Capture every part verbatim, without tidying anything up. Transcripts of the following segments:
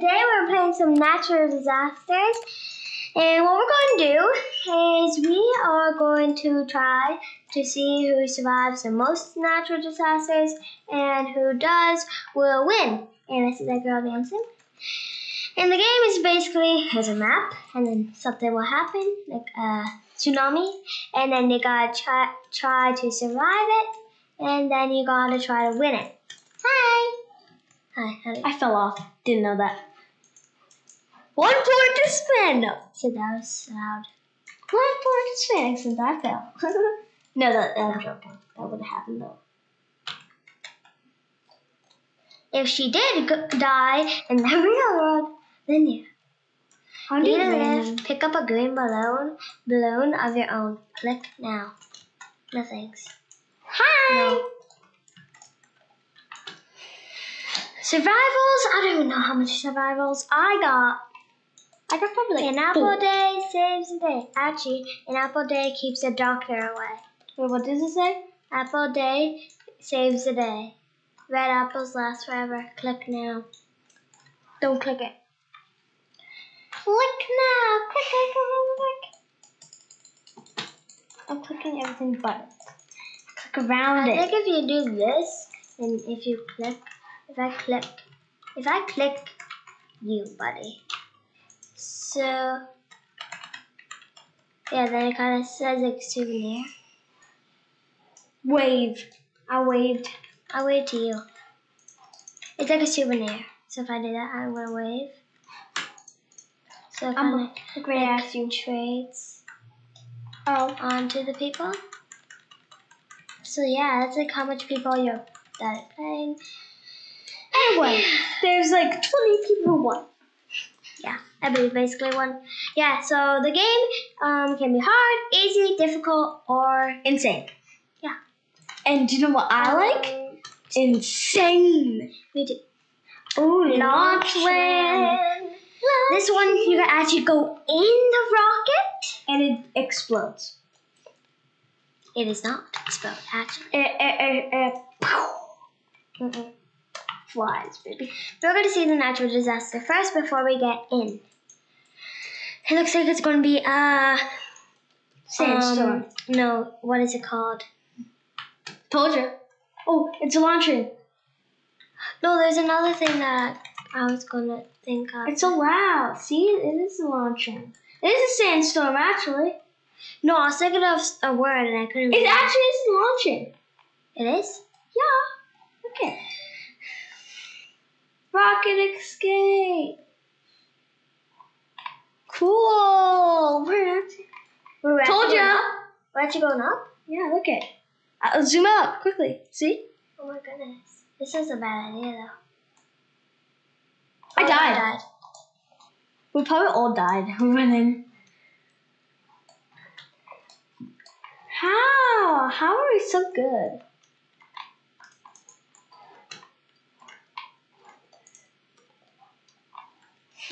today we're playing some natural disasters. And what we're going to do is we are going to try to see who survives the most natural disasters, and who does will win. And this is that girl dancing. And the game is basically, there's a map, and then something will happen, like a tsunami, and then you gotta try, try to survive it, and then you gotta try to win it. Hi! Hi, honey. I fell off. Didn't know that. One point to spin! So that was loud. One point to spin, except I fell. No, that, that was joking. That would have happened, though. If she did go die in the real world, then yeah. How do you live? Pick up a green balloon, balloon of your own. Click now. No thanks. Hi! No. Survivals? I don't know how much survivals I got. I got probably like an apple four. Day saves the day. Actually, an apple day keeps the doctor away. Wait, what does it say? Apple day saves the day. Red apples last forever. Click now. Don't click it. Click now. Click, click, click, click. I'm clicking everything but click around I it. I think if you do this, and if you click, if I click, if I click you, buddy. So, yeah, then it kind of says like souvenir. Wave. I waved. I waved to you. It's like a souvenir. So if I do that, I will wave. So kind of like great action trades. Oh, onto the people. So yeah, that's like how much people you're that are playing. Anyway, there's like twenty people won. Yeah, everybody basically won. Yeah, so the game um, can be hard, easy, difficult, or insane. Yeah. And do you know what I like? Um, insane. Me too. Oh, launch win. This one you can actually go in the rocket and it explodes. It is not explode actually. Uh, uh, uh, uh, mm-mm. Flies, baby. We're going to see the natural disaster first before we get in. It looks like it's going to be a sandstorm. Um, no, what is it called? Told you. Oh, it's a launching. No, there's another thing that I was going to think of. It's a loud. See, it is a launching. It is a sandstorm, actually. No, I was thinking of a word and I couldn't remember. It actually is launching. It is? Yeah. Okay. Rocket escape! Cool! We're actually, we're actually Told ya! We're actually going up? Yeah, look at it. I'll zoom out quickly. See? Oh my goodness. This is a bad idea though. I oh, died. I died. We probably all died running. How? How are we so good?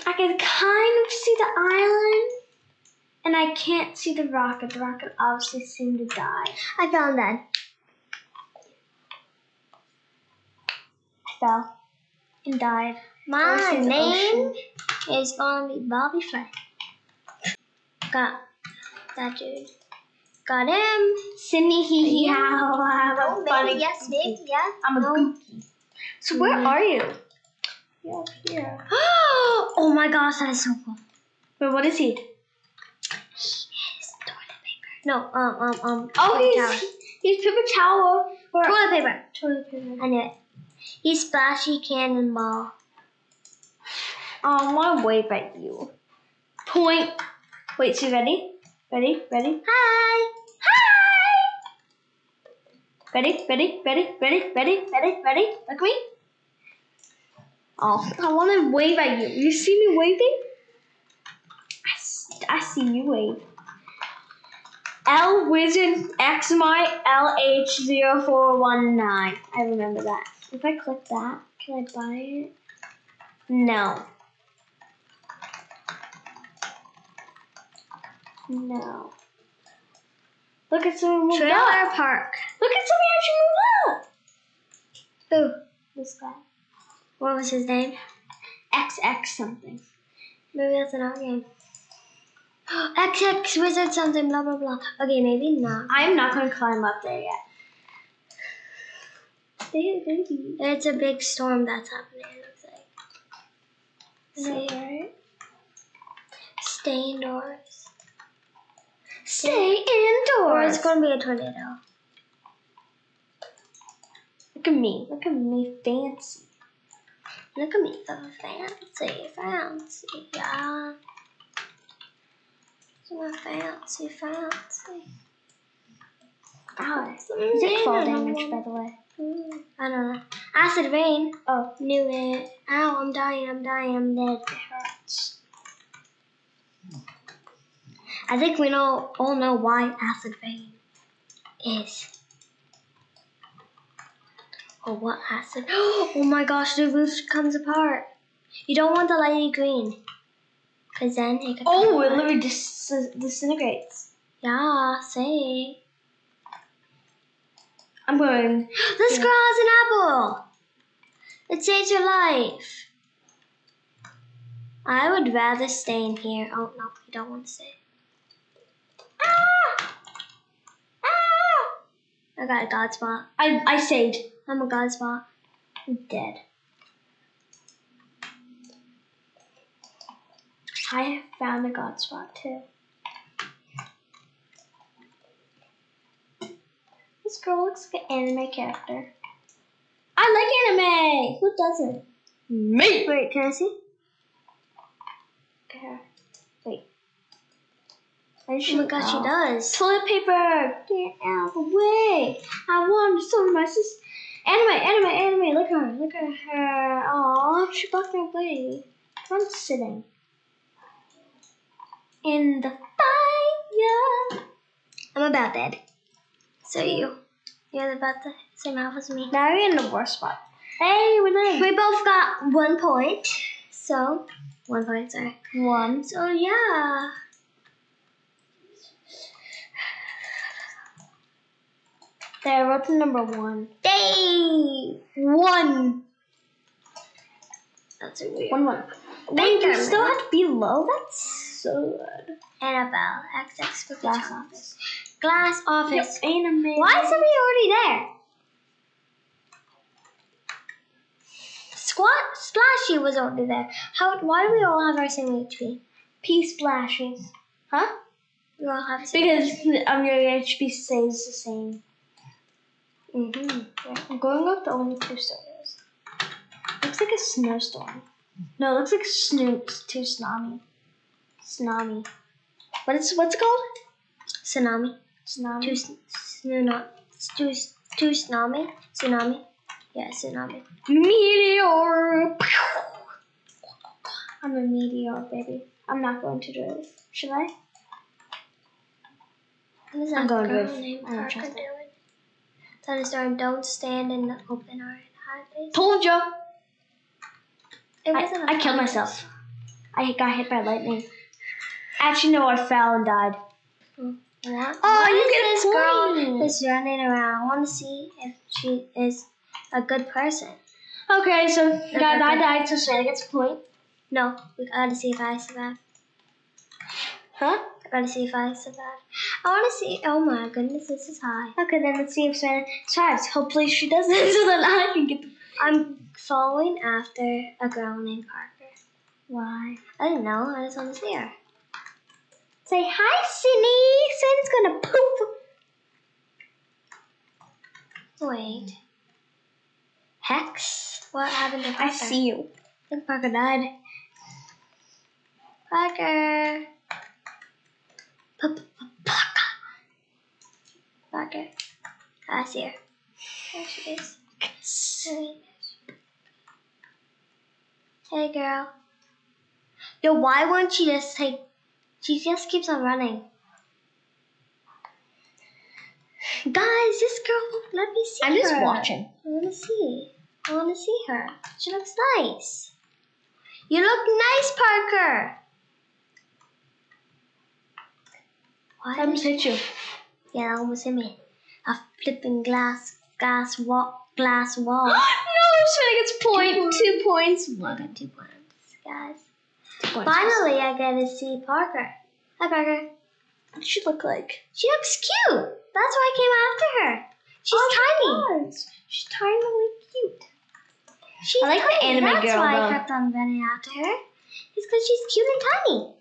I can kind of see the island, and I can't see the rocket. The rocket obviously seemed to die. I found that. I fell and died. My name is gonna be Bobby Flay. Got that dude. Got him. Sydney, hee hee how. Oh, baby, yes, baby, yes. I'm a goofy. So where are you? You're up here. Oh my gosh, that is so cool. Wait, what is he? He is toilet paper. No, um, um, um. Oh, he's, towel. he's paper towel. Or toilet paper. Toilet paper. I knew it. He's Splashy Cannonball. Um, I want to wave at you. Point. Wait, so you ready? Ready? Ready? Hi! Hi! Ready? Ready? Ready? Ready? Ready? Ready? Ready? Look at me. Oh, I want to wave at you. You see me waving? I, I see you wave. L Wizard X M I L H zero four one nine. I remember that. If I click that, can I buy it? No. No. Look at someone moved Trailer up. Park. Look at someone actually move up. Who? This guy. What was his name? X X something. Maybe that's an old game. X X wizard something, blah, blah, blah. Okay, maybe not. I'm not going to climb up there yet. It's a big storm that's happening, it looks like. Is that right? Stay indoors. Stay indoors! It's gonna be a tornado. Look at me. Look at me fancy. Look at me fancy, fancy, yeah. Look at my fancy, fancy. Ow, is it fall damage, by the way? Mm, I don't know. Acid rain. Oh, knew it. Ow, I'm dying, I'm dying, I'm dead. It hurts. I think we know, all know why acid rain is. Oh, what acid? Oh my gosh, the roof comes apart. You don't want the lighty green. Because then it could Oh, it literally dis disintegrates. Yeah, see. I'm going. The squirrel has an apple. It saves your life. I would rather stay in here. Oh no, we don't want to stay. Ah! Ah! I got a god spot. I I saved. I'm a god spot. I'm dead. I found a god spot too. This girl looks like an anime character. I like anime! Who doesn't? Me! Wait, can I see? Okay. Wait. Oh my gosh, she does. Toilet paper! Get out of the way! I want some of my sister. Anime, anime, anime! Look at her, look at her. Aw, she blocked my way. I'm sitting. In the fire! I'm about dead. So you, you're about the same half as me. Now you're in the worst spot. Hey, we live. We both got one point. So, one point, sorry. One. So yeah. There, I wrote the number one. Day one. That's a weird. One one. Wait, you still have to be low. That's so good. Annabelle, X X for glass office. Glass office. Yep. Anime. Why is somebody already there? Squat Splashy was already there. How? Why do we all have our same H P? P Splashes. Huh? We all have the same because H P. Um, your H P stays the same. Mm-hmm. Yeah. I'm going up the only two stories. Looks like a snowstorm. No, it looks like Snoop's too tsunami. Tsunami. What is what's it called? Tsunami. Tsunami. Two, snu, two, two tsunami. Tsunami. Yeah, tsunami. Meteor. I'm a meteor, baby. I'm not going to do it. Should I? What is that I'm going girl to named Parker doing? Thunderstorm. Don't stand in the open or in high place. Told ya. It wasn't. I, I killed myself. I got hit by lightning. Actually, no. I fell and died. Hmm. What? Oh, you get this girl that's running around. I want to see if she is a good person. Okay, so okay, guys, okay. I died, so Savannah gets a point. No, we gotta see if I survive. Huh? I gotta see if I survive. I want to see. Oh my goodness, this is high. Okay, then let's see if Savannah survives. Hopefully, she doesn't, so that I can get. The I'm following after a girl named Parker. Why? I don't know. I just want to see her. Say hi, Sydney. Sydney's gonna poop. Wait. Hex? What happened to Parker? I see you. I think Parker died. Parker. Parker. Parker. I see her. There she is. Hey, girl. Yo, why won't she just take? She just keeps on running. Guys, this girl, let me see her. I'm just her. watching. I want to see. I want to see her. She looks nice. You look nice, Parker. What? I almost hit you. Yeah, I almost hit me. A flipping glass, glass, wa glass wall. No, Savannah gets point, two points. Well, I got two points. guys. Finally, I get to see Parker. Hi, Parker. What does she look like? She looks cute. That's why I came after her. She's oh, tiny. God. She's tiny and cute. She's I like tiny. The anime That's girl, why though. I kept on running after her. It's because she's cute and tiny.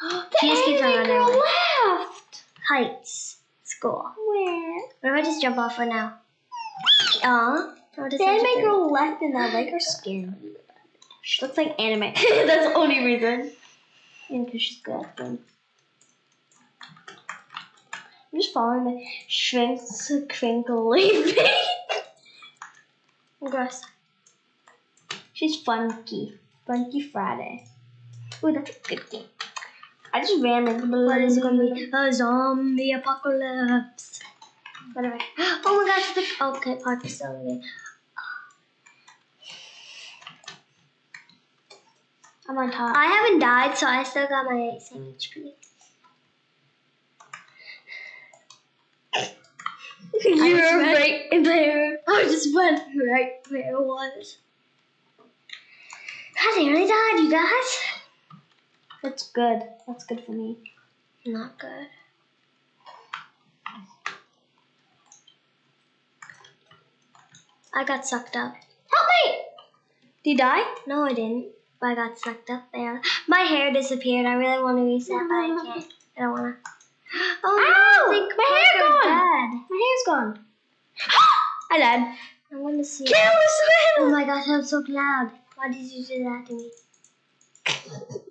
The she just anime girl away. Left. Heights. School. Where? Where do I just jump off for now? Aw. The anime girl left and I like her skin. She looks like anime. That's the only reason. And because she's good at them. I'm just following the shrink's crinkly thing. Gross. She's funky. Funky Friday. Ooh, that's a good game. I just ran into the What is it going to be? A zombie apocalypse. Whatever. Oh my gosh. Look. Oh, okay, Parker's still in there. I'm on top. I haven't died, so I still got my same H P. You were right there. I just went right where it was. I nearly died, you guys. That's good. That's good for me. Not good. I got sucked up. Help me! Did you die? No, I didn't. But I got sucked up there. My hair disappeared. I really want to reset, but I can't. I don't want to. Oh, Ow! No, I think my hair's gone. Dead. My hair's gone. I died. I want to see. Kill him! Oh my gosh, I'm so loud. Why did you do that to me?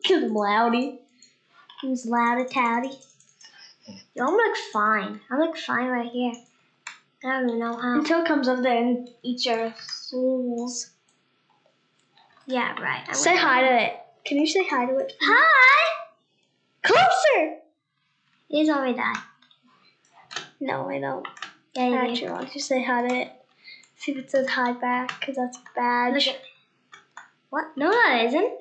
Because I'm loudy. He was loud and tatty. Yo, I'm like fine. I'm like fine right here. I don't even know how. Until it comes up there and eats your souls. Yeah, right. I say hi to it. Can you say hi to it? Hi! Closer! He's already died. No, I don't. Yeah, you I actually want to say hi to it. See if it says hi back, because that's bad. Look at What? No, that isn't.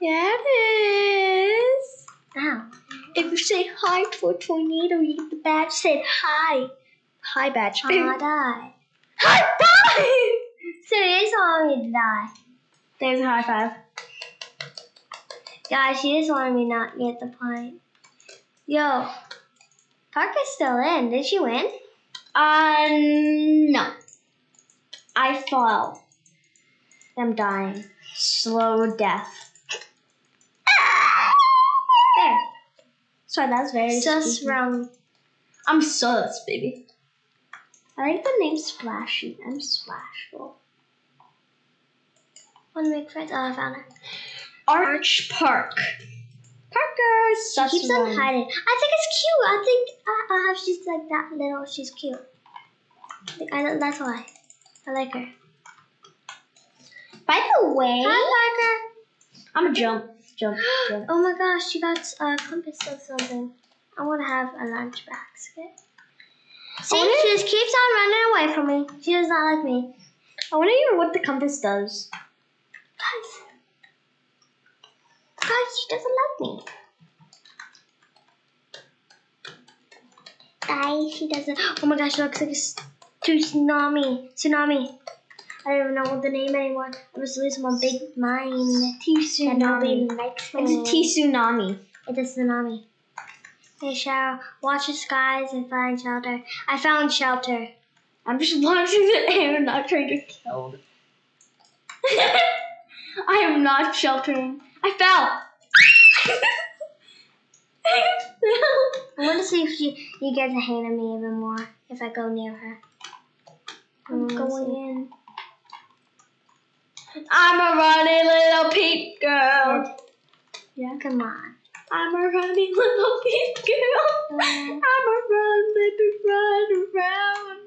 Yeah, it is. Ow. If you say hi to a tornado, you get the badge said hi. Hi badge. I died. I died! So it is already die. There's a high five. Guys, she just wanted me not get the point. Yo, Parker's still in. Did she win? Uh, no. I fell. I'm dying. Slow death. There. Sorry, that's very sus round. I'm sus, baby. I like the name Splashy. I'm splashful. Want to make friends? Oh, I found her. Arch Park. Parker. She keeps on hiding. I think it's cute. I think uh, uh, she's like that little. She's cute. I think I, that's why. I like her. By the way. Hi, Parker. I'm a jump. Jump. Jump. Oh my gosh. She got a compass or something. I want to have a lunch box. Okay? See? Wonder, she just keeps on running away from me. She does not like me. I wonder even what the compass does. Guys, guys, she doesn't like me. Guys, she doesn't. Oh my gosh, it looks like a tsunami. Tsunami. I don't even know what the name anymore. I was losing my big mind. T-tsunami. And nobody likes me. It's a T-tsunami. It's a tsunami. They shall watch the skies and find shelter. I found shelter. I'm just watching the air, not trying to get killed. I am not sheltering. I fell. I fell. I want to see if you, you get the hang of me even more if I go near her. I'm going in. I'm a runny little peep girl. Yeah, come on. I'm a runny little peep girl. Yeah. I'm a run, baby, run around.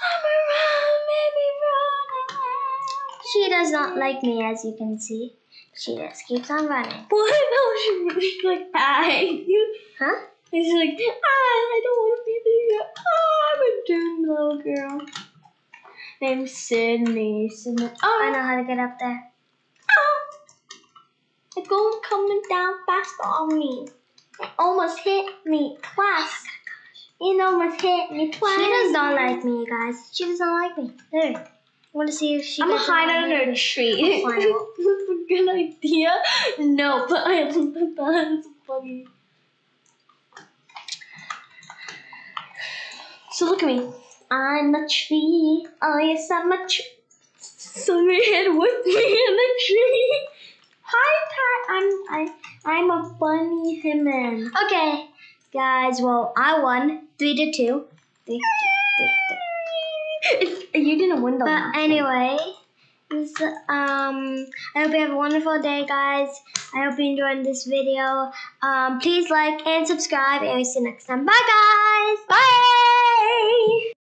I'm a run, baby, run around. She does not like me, as you can see. She just keeps on running. Boy, no, she, she's like, I. Huh? And she's like, I, I don't want to be there. Oh, I'm a dirty little girl. Named Sydney. Sydney. Oh, I know how to get up there. Oh. The gold coming down fast on me. It almost hit me twice. It almost hit me twice. She does not like me, guys. She does not like me. There. want to see if she. I'm gonna hide under a tree. That's a good idea. No, but I don't think that's funny. So look at me. I'm a tree. Oh yes, I'm a tree. Someone hid with me in a tree. Hi, Pat. I'm I I'm a bunny human. Okay, guys. Well, I won three to two. Three, three, three. You didn't win the But one. anyway, this, um, I hope you have a wonderful day, guys. I hope you enjoyed this video. Um, please like and subscribe, and we'll see you next time. Bye, guys. Bye.